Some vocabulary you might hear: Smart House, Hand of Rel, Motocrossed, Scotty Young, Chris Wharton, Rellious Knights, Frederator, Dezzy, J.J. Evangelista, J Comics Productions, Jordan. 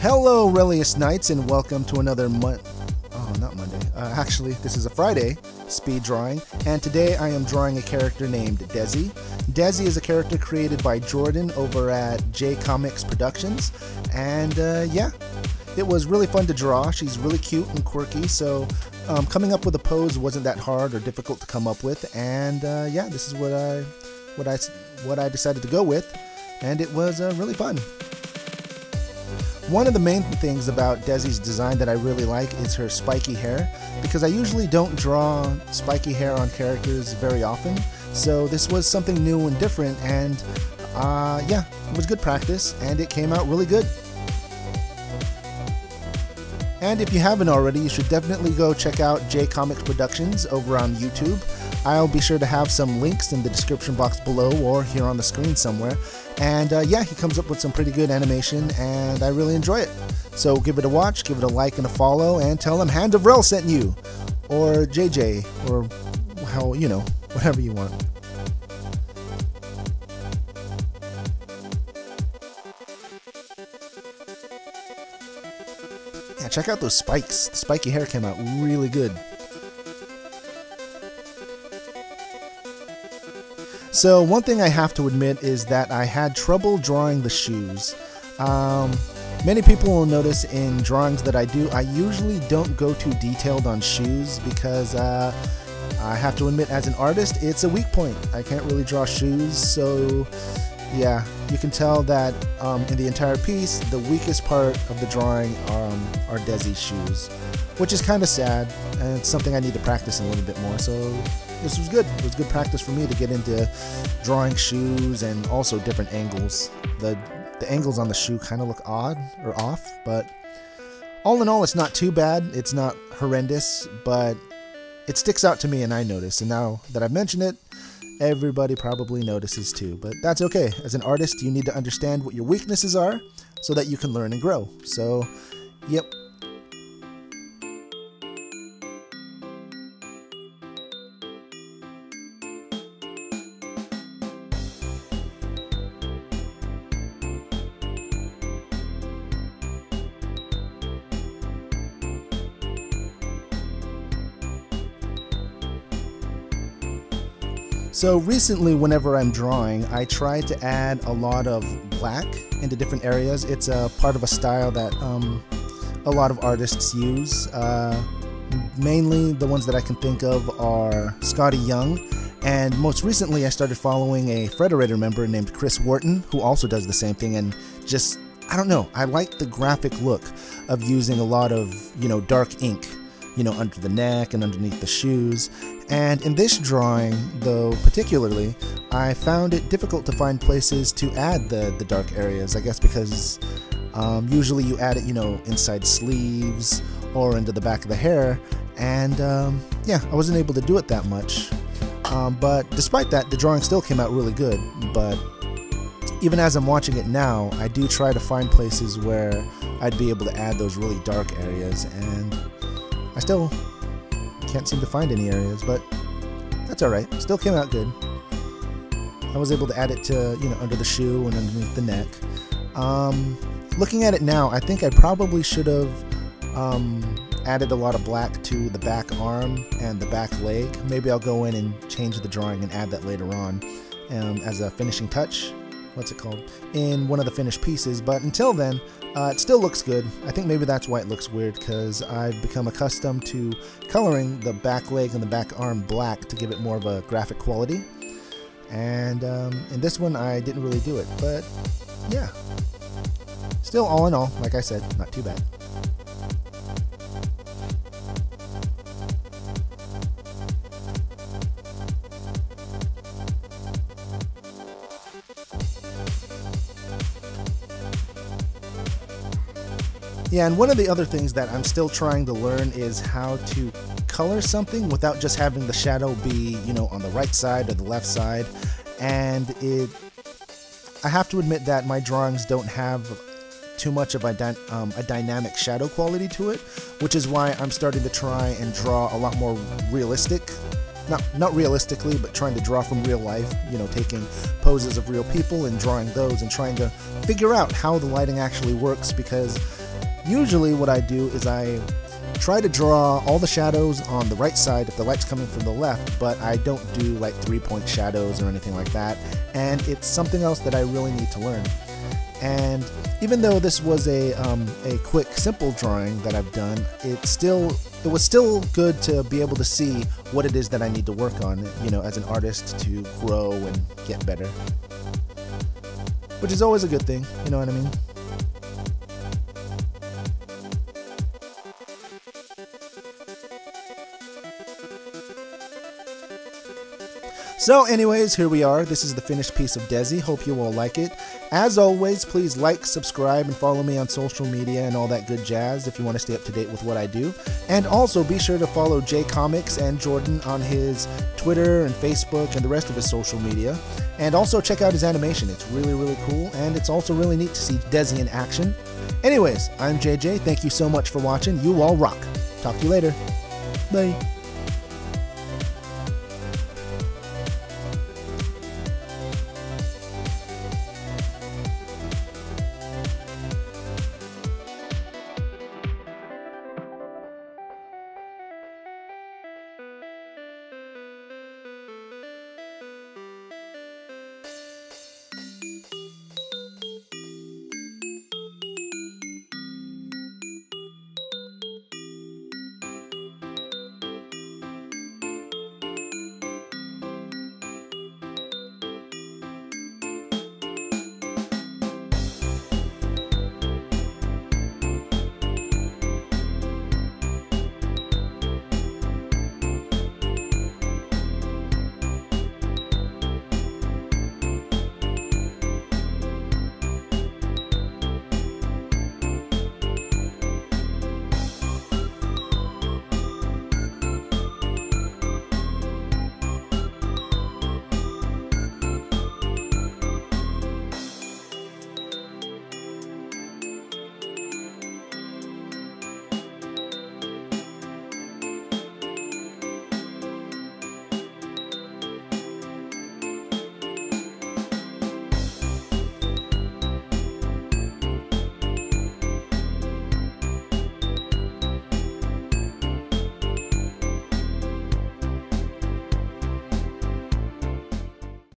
Hello, Relious Knights, and welcome to another this is a Friday speed drawing, and today I am drawing a character named Dezzy. Dezzy is a character created by Jordan over at J Comics Productions, and it was really fun to draw. She's really cute and quirky, so coming up with a pose wasn't that hard or difficult to come up with, and this is what I decided to go with, and it was really fun. One of the main things about Dezzy's design that I really like is her spiky hair, because I usually don't draw spiky hair on characters very often, so this was something new and different, and it was good practice and it came out really good. And if you haven't already, you should definitely go check out J Comics Productions over on YouTube. I'll be sure to have some links in the description box below or here on the screen somewhere. And he comes up with some pretty good animation, and I really enjoy it. So give it a watch, give it a like and a follow, and tell them Hand of Rel sent you, or JJ, or how whatever you want. Yeah, check out those spikes. The spiky hair came out really good. So one thing I have to admit is that I had trouble drawing the shoes. Many people will notice in drawings that I do, I usually don't go too detailed on shoes because I have to admit, as an artist, it's a weak point. I can't really draw shoes, so yeah, you can tell that in the entire piece, the weakest part of the drawing are Dezzy's shoes, which is kind of sad, and it's something I need to practice a little bit more. So this was good. It was good practice for me to get into drawing shoes and also different angles. The angles on the shoe kind of look odd or off, but all in all, it's not too bad. It's not horrendous, but it sticks out to me and I notice. And now that I've mentioned it, everybody probably notices too, but that's okay. As an artist, you need to understand what your weaknesses are so that you can learn and grow. So, yep. So recently, whenever I'm drawing, I try to add a lot of black into different areas. It's a part of a style that a lot of artists use. Mainly the ones that I can think of are Scotty Young, and most recently I started following a Frederator member named Chris Wharton, who also does the same thing, and just, I don't know, I like the graphic look of using a lot of, dark ink, under the neck and underneath the shoes. And in this drawing, though, particularly, I found it difficult to find places to add the dark areas, I guess because usually you add it, inside sleeves or into the back of the hair, and I wasn't able to do it that much. But despite that, the drawing still came out really good, but even as I'm watching it now, I do try to find places where I'd be able to add those really dark areas, and I still can't seem to find any areas, but that's alright. Still came out good. I was able to add it to, under the shoe and underneath the neck. Looking at it now, I think I probably should have added a lot of black to the back arm and the back leg. Maybe I'll go in and change the drawing and add that later on as a finishing touch. What's it called? In one of the finished pieces, but until then, it still looks good. I think maybe that's why it looks weird, because I've become accustomed to coloring the back leg and the back arm black to give it more of a graphic quality. And in this one, I didn't really do it, but yeah. Still, all in all, like I said, not too bad. Yeah, and one of the other things that I'm still trying to learn is how to color something without just having the shadow be, on the right side or the left side. And I have to admit that my drawings don't have too much of a dynamic shadow quality to it, which is why I'm starting to try and draw a lot more realistic. Not realistically, but trying to draw from real life, taking poses of real people and drawing those and trying to figure out how the lighting actually works, because Usually what I do is I try to draw all the shadows on the right side if the light's coming from the left, but I don't do like 3-point shadows or anything like that, and it's something else that I really need to learn. And even though this was a quick, simple drawing that I've done, it was still good to be able to see what it is that I need to work on, you know, as an artist to grow and get better. Which is always a good thing, you know what I mean? So anyways, here we are. This is the finished piece of Dezzy. Hope you all like it. As always, please like, subscribe, and follow me on social media and all that good jazz if you want to stay up to date with what I do. And also be sure to follow J Comics and Jordan on his Twitter and Facebook and the rest of his social media. And also check out his animation. It's really, really cool, and it's also really neat to see Dezzy in action. Anyways, I'm JJ. Thank you so much for watching. You all rock. Talk to you later. Bye.